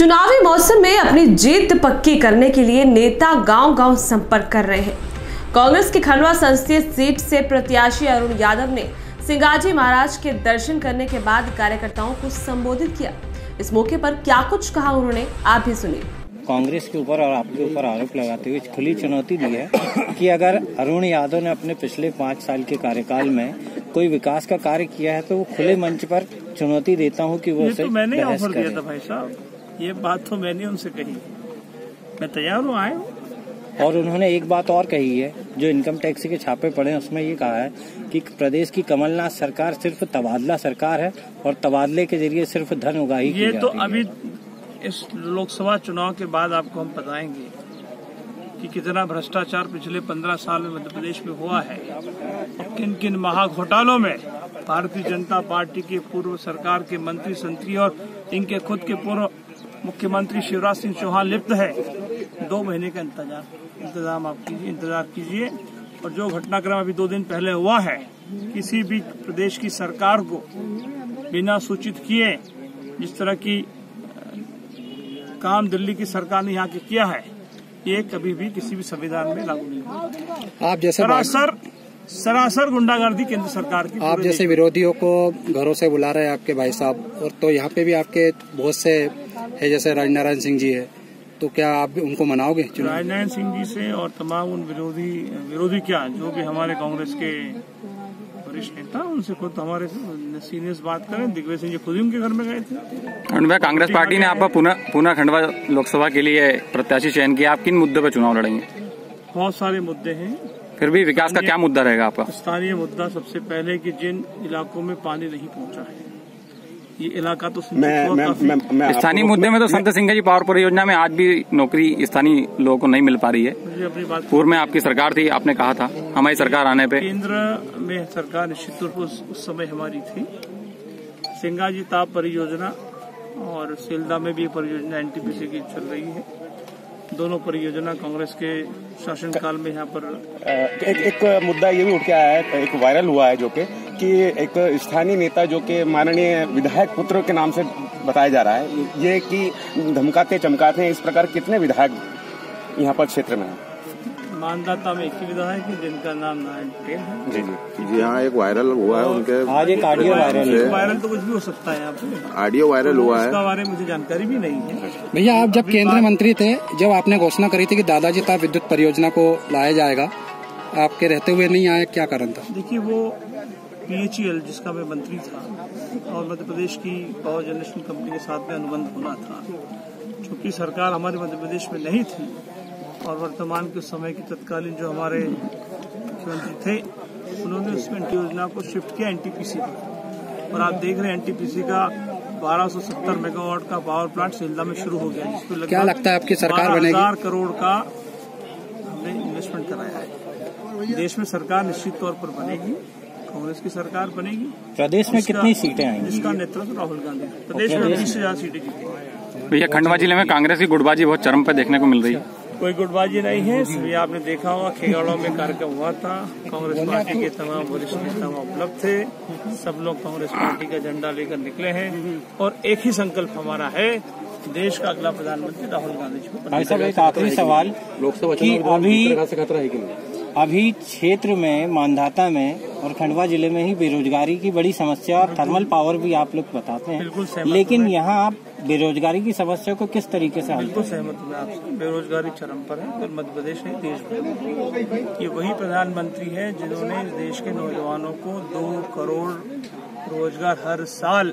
चुनावी मौसम में अपनी जीत पक्की करने के लिए नेता गांव-गांव संपर्क कर रहे हैं। कांग्रेस की खंडवा संसदीय सीट से प्रत्याशी अरुण यादव ने सिंगाजी महाराज के दर्शन करने के बाद कार्यकर्ताओं को संबोधित किया। इस मौके पर क्या कुछ कहा उन्होंने, आप भी सुनिए। कांग्रेस के ऊपर और आपके ऊपर आरोप लगाते हुए खुली चुनौती दी है कि अगर अरुण यादव ने अपने पिछले 5 साल के कार्यकाल में कोई विकास का कार्य किया है तो वो खुले मंच पर चुनौती देता हूं कि वो उसे तो मैंने ऑफर दिया था। भाई साहब, ये बात तो मैंने उनसे कही, मैं तैयार हूँ, आए। और उन्होंने एक बात और कही है, जो इनकम टैक्स के छापे पड़े उसमें ये कहा है कि प्रदेश की कमलनाथ सरकार सिर्फ तबादला सरकार है और तबादले के जरिए सिर्फ धन उगाही। ये तो अभी इस लोकसभा चुनाव के बाद आपको हम बताएंगे कि कितना भ्रष्टाचार पिछले 15 साल में मध्य प्रदेश में हुआ है, किन किन महाघोटालों में भारतीय जनता पार्टी के पूर्व सरकार के मंत्री संतरी और इनके खुद के पूर्व मुख्यमंत्री शिवराज सिंह चौहान लिप्त है। 2 महीने का इंतजाम आप कीजिए, इंतजार कीजिए। और जो घटनाक्रम अभी 2 दिन पहले हुआ है, किसी भी प्रदेश की सरकार को बिना सूचित किए जिस तरह की काम दिल्ली की सरकार ने यहाँ के किया है, ये कभी भी किसी भी संविधान में लागू नहीं होगा। आप जैसे सरासर गुंडागर्दी केंद्र सरकार की। आप जैसे विरोधियों को घरों से बुला रहे हैं आपके भाई साहब, और तो यहाँ पे भी आपके बहुत से है, जैसे राजनारायण सिंह जी है, तो क्या आप उनको मनाओगे? राजनारायण सिंह जी से और तमाम उन विरोधी क्या जो भी हमारे कांग्रेस के वरिष्ठ नेता, उनसे खुद हमारे सीनियर्स बात करें। दिग्विजय सिंह जी खुद ही उनके घर में गए थे। खंडवा कांग्रेस पार्टी ने आपका पुनः खंडवा लोकसभा के लिए प्रत्याशी चयन किया, आप किन मुद्दे पर चुनाव लड़ेंगे? बहुत सारे मुद्दे हैं, फिर भी विकास का क्या मुद्दा रहेगा आपका? स्थानीय मुद्दा सबसे पहले कि जिन इलाकों में पानी नहीं पहुंचा है, ये इलाका तो स्थानीय मुद्दे में तो संत सिंगाजी पावर परियोजना में आज भी नौकरी स्थानीय लोगों को नहीं मिल पा रही है। पूर्व में आपकी सरकार थी, आपने कहा था हमारी सरकार आने पे। केंद्र में सरकार निश्चित तौर पर उस समय हमारी थी। सिंगाजी ताप परियोजना और सेल्दा में भी परियोजना एनटीपीसी की चल रही है। दोनों परियोजना कांग्रेस के शासनकाल में यहाँ पर एक मुद्दा ये भी उठ के आया है, एक वायरल हुआ है, जो कि एक स्थानीय नेता जो कि माननीय विधायक पुत्र के नाम से बताया जा रहा है, ये कि धमकाते चमकाते हैं। इस प्रकार कितने विधायक यहाँ पर क्षेत्र में है? मानदाता में एक ही विधायक है जिनका नाम नारायण पटेल है। जी जी जी हाँ, एक वायरल हुआ है उनके। आज एक ऑडियो वायरल तो कुछ भी हो सकता है। ऑडियो वायरल हुआ है, इसका बारे में मुझे जानकारी भी नहीं है। भैया, आप जब केंद्रीय मंत्री थे, जब आपने घोषणा करी थी कि दादाजी ताप विद्युत परियोजना को लाया जाएगा, आपके रहते हुए नहीं आया, क्या कारण था? देखिये, वो PHEL जिसका मैं मंत्री था और मध्य प्रदेश की पावर जनरेशन कंपनी के साथ में अनुबंध होना था, चूँकि सरकार हमारे मध्य प्रदेश में नहीं थी और वर्तमान के समय की तत्कालीन जो हमारे मुख्यमंत्री थे, उन्होंने उसमें योजना को शिफ्ट किया एनटीपीसी पर। और आप देख रहे हैं एनटीपीसी का 1270 मेगावाट का पावर प्लांट सेल्दा में शुरू हो गया, जिसको लगता क्या लगता है आपकी सरकार बनेगी? 1000 करोड़ का हमने इन्वेस्टमेंट कराया है। देश में सरकार निश्चित तौर पर बनेगी, कांग्रेस की सरकार बनेगी। प्रदेश में कितनी सीटें आएंगी? इसका नेतृत्व राहुल गांधी। प्रदेश में 20,000 सीटें जीतेंगे। भैया, खंडवा जिले में कांग्रेस की गुटबाजी बहुत चरम पर देखने को मिल रही है। कोई गुटबाजी नहीं है, सभी आपने देखा होगा। खेगाड़ों में कार्यक्रम हुआ था, कांग्रेस पार्टी के तमाम वरिष्ठ नेता उपलब्ध थे, सब लोग कांग्रेस पार्टी का झंडा लेकर निकले हैं और एक ही संकल्प हमारा है, देश का अगला प्रधानमंत्री राहुल गांधी जी को। भाई साहब, एक आखिरी सवाल कि अभी क्षेत्र में मानधाता में और खंडवा जिले में ही बेरोजगारी की बड़ी समस्या और थर्मल पावर भी आप लोग बताते हैं, लेकिन यहाँ आप बेरोजगारी की समस्या को किस तरीके से? बिल्कुल सहमत हूँ आपसे, बेरोजगारी चरम पर है और मध्य प्रदेश नहीं, देश में। ये वही प्रधानमंत्री है जिन्होंने देश के नौजवानों को 2 करोड़ रोजगार हर साल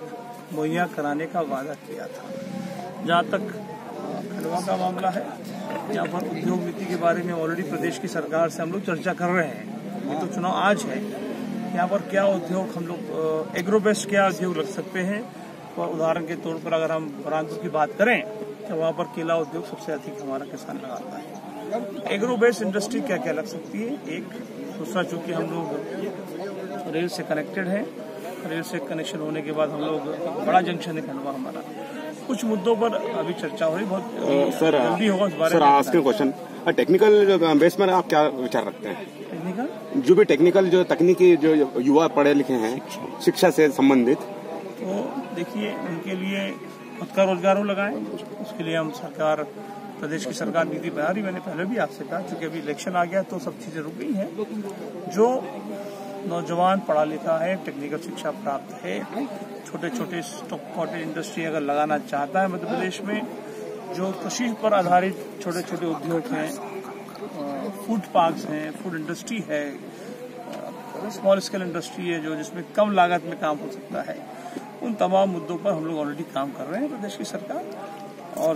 मुहैया कराने का वादा किया था। जहाँ तक खंडवा का मामला है, यहाँ पर उद्योग नीति के बारे में ऑलरेडी प्रदेश की सरकार से हम लोग चर्चा कर रहे हैं। ये तो चुनाव आज है, यहाँ पर क्या उद्योग हम लोग एग्रो बेस्ड क्या उद्योग रख सकते हैं। और उदाहरण के तौर पर अगर हम बुरहानपुर की बात करें तो वहाँ पर केला उद्योग सबसे अधिक हमारा किसान लगाता है। एग्रो बेस्ड इंडस्ट्री क्या क्या लग सकती है, एक। दूसरा, चूँकि हम लोग रेल से कनेक्टेड है, रेल से कनेक्शन होने के बाद हम लोग बड़ा जंक्शन है खंडवा हमारा। कुछ मुद्दों पर अभी चर्चा हो रही, बहुत जल्दी होगा इस बारे में। सर, आज के क्वेश्चन टेक्निकल बेस पर आप क्या विचार रखते हैं? टेक्निकल जो भी टेक्निकल जो तकनीकी जो युवा पढ़े लिखे हैं शिक्षा से संबंधित, तो देखिए उनके लिए खुद का रोजगार लगाएं, उसके लिए हम सरकार, प्रदेश की सरकार नीति बना रही। मैंने पहले भी आपसे कहा, चूंकि अभी इलेक्शन आ गया तो सब चीजें रुक गई हैं। जो नौजवान पढ़ा लिखा है, टेक्निकल शिक्षा प्राप्त है, छोटे छोटे स्टॉक कॉटेज इंडस्ट्री अगर लगाना चाहता है मध्य प्रदेश में, जो कृषि पर आधारित छोटे छोटे उद्योग हैं, फूड पार्क्स हैं, फूड इंडस्ट्री है, स्मॉल स्केल इंडस्ट्री है, जो जिसमें कम लागत में काम हो सकता है, उन तमाम मुद्दों पर हम लोग ऑलरेडी काम कर रहे हैं प्रदेश की सरकार। और